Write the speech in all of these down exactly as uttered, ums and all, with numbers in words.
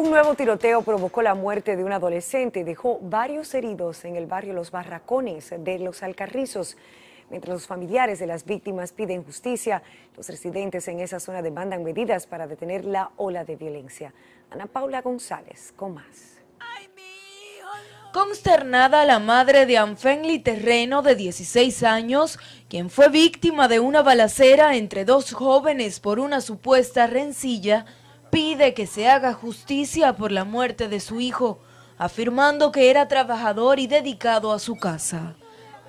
Un nuevo tiroteo provocó la muerte de un adolescente y dejó varios heridos en el barrio Los Barrancones de Los Alcarrizos. Mientras los familiares de las víctimas piden justicia, los residentes en esa zona demandan medidas para detener la ola de violencia. Ana Paula González con más. Consternada la madre de Anfenly Terreno, de dieciséis años, quien fue víctima de una balacera entre dos jóvenes por una supuesta rencilla, pide que se haga justicia por la muerte de su hijo, afirmando que era trabajador y dedicado a su casa.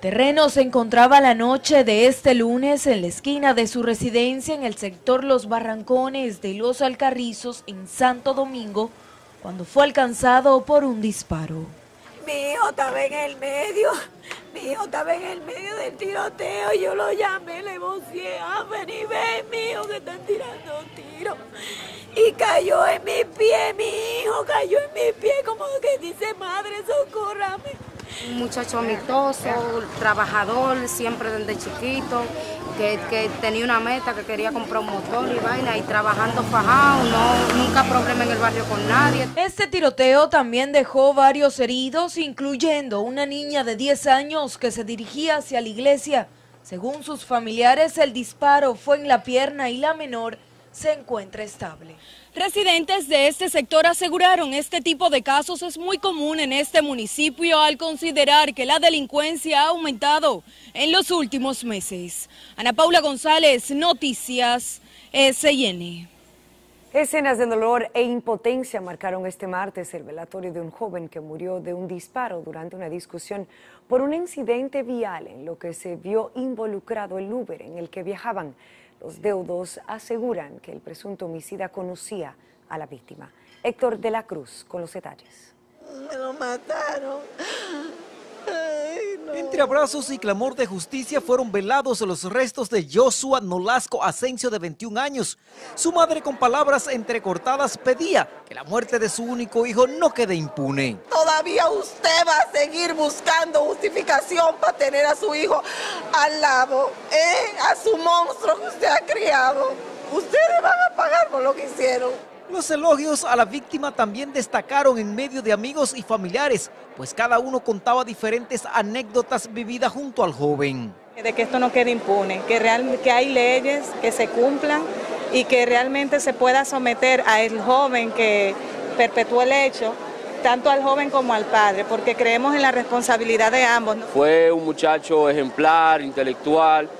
Terreno se encontraba la noche de este lunes en la esquina de su residencia en el sector Los Barrancones de Los Alcarrizos, en Santo Domingo, cuando fue alcanzado por un disparo. Mi hijo estaba en el medio, mi hijo estaba en el medio del tiroteo, yo lo llamé, le voceé, ah, ven y ven, mi hijo, que están tirando tiros. Y cayó en mi pie, mi hijo cayó en mi pie, como que dice, madre, socórrame. Un muchacho amistoso, trabajador, siempre desde chiquito, que, que tenía una meta, que quería comprar un motor y vaina, y trabajando fajado, no, nunca problema en el barrio con nadie. Este tiroteo también dejó varios heridos, incluyendo una niña de diez años que se dirigía hacia la iglesia. Según sus familiares, el disparo fue en la pierna y la menor se encuentra estable. Residentes de este sector aseguraron este tipo de casos es muy común en este municipio al considerar que la delincuencia ha aumentado en los últimos meses. Ana Paula González, Noticias S I N. Escenas de dolor e impotencia marcaron este martes el velatorio de un joven que murió de un disparo durante una discusión por un incidente vial en lo que se vio involucrado el Uber en el que viajaban. Los deudos aseguran que el presunto homicida conocía a la víctima. Héctor de la Cruz con los detalles. Me lo mataron. Ay, no. Entre abrazos y clamor de justicia fueron velados los restos de Joshua Nolasco Asencio, de veintiún años. Su madre, con palabras entrecortadas, pedía que la muerte de su único hijo no quede impune. Todavía usted va a seguir buscando justificación para tener a su hijo al lado, ¿eh? A su monstruo que usted ha criado. Ustedes van a pagar por lo que hicieron. Los elogios a la víctima también destacaron en medio de amigos y familiares, pues cada uno contaba diferentes anécdotas vividas junto al joven. De que esto no quede impune, que, real, que hay leyes que se cumplan y que realmente se pueda someter al joven que perpetuó el hecho, tanto al joven como al padre, porque creemos en la responsabilidad de ambos, ¿no? Fue un muchacho ejemplar, intelectual.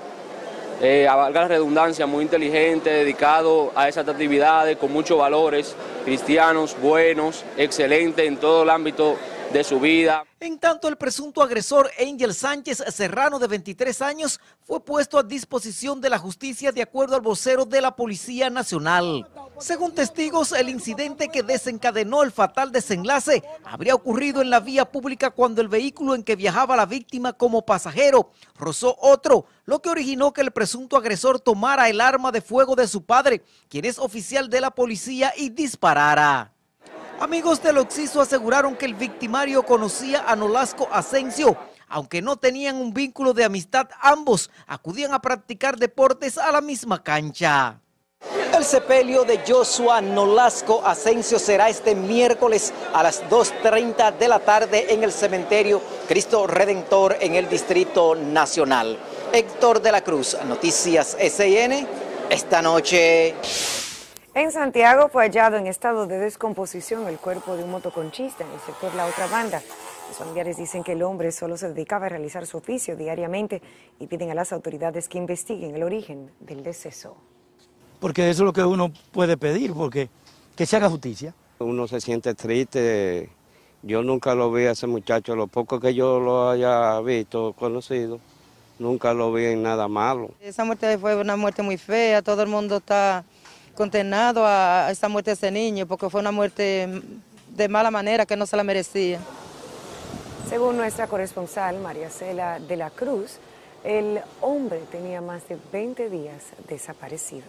Eh, a valga la redundancia, muy inteligente, dedicado a esas actividades, con muchos valores cristianos, buenos, excelente en todo el ámbito de su vida. En tanto, el presunto agresor, Ángel Sánchez Serrano, de veintitrés años, fue puesto a disposición de la justicia de acuerdo al vocero de la Policía Nacional. Según testigos, el incidente que desencadenó el fatal desenlace habría ocurrido en la vía pública cuando el vehículo en que viajaba la víctima como pasajero rozó otro, lo que originó que el presunto agresor tomara el arma de fuego de su padre, quien es oficial de la policía, y disparara. Amigos del Occiso aseguraron que el victimario conocía a Nolasco Asencio. Aunque no tenían un vínculo de amistad, ambos acudían a practicar deportes a la misma cancha. El sepelio de Joshua Nolasco Asencio será este miércoles a las dos y media de la tarde en el cementerio Cristo Redentor en el Distrito Nacional. Héctor de la Cruz, Noticias S I N, esta noche. En Santiago fue hallado en estado de descomposición el cuerpo de un motoconchista en el sector La Otra Banda. Los familiares dicen que el hombre solo se dedicaba a realizar su oficio diariamente y piden a las autoridades que investiguen el origen del deceso. Porque eso es lo que uno puede pedir, porque que se haga justicia. Uno se siente triste. Yo nunca lo vi a ese muchacho, lo poco que yo lo haya visto, conocido, nunca lo vi en nada malo. Esa muerte fue una muerte muy fea, todo el mundo está condenado a esa muerte de ese niño, porque fue una muerte de mala manera que no se la merecía. Según nuestra corresponsal María Cela de la Cruz, el hombre tenía más de veinte días desaparecido.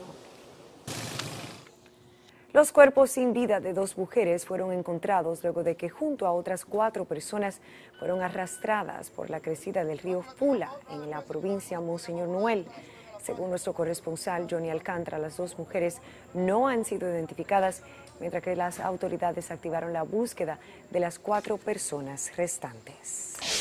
Los cuerpos sin vida de dos mujeres fueron encontrados luego de que junto a otras cuatro personas fueron arrastradas por la crecida del río Pula en la provincia Monseñor Nuel. Según nuestro corresponsal Johnny Alcántara, las dos mujeres no han sido identificadas, mientras que las autoridades activaron la búsqueda de las cuatro personas restantes.